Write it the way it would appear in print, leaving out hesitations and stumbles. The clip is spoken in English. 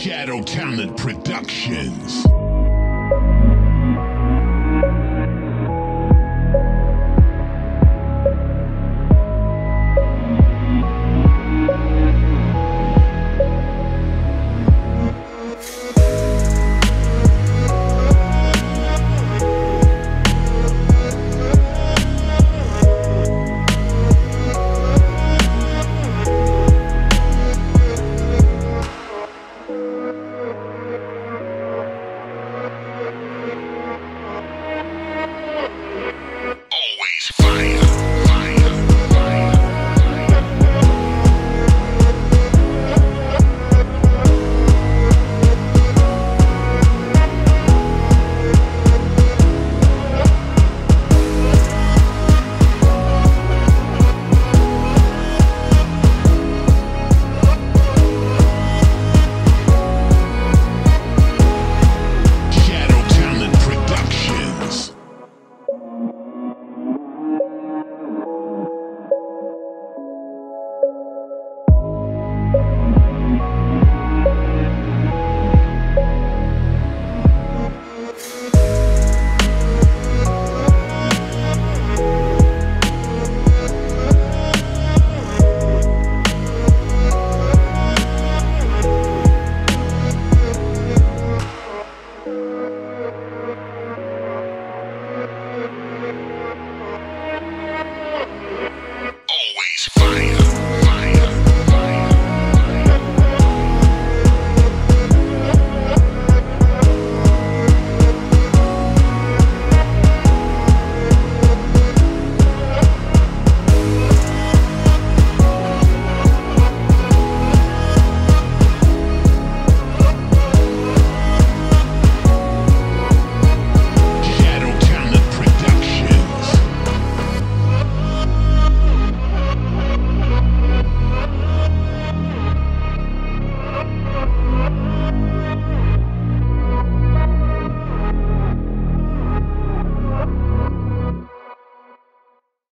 Shadow Talent Productions.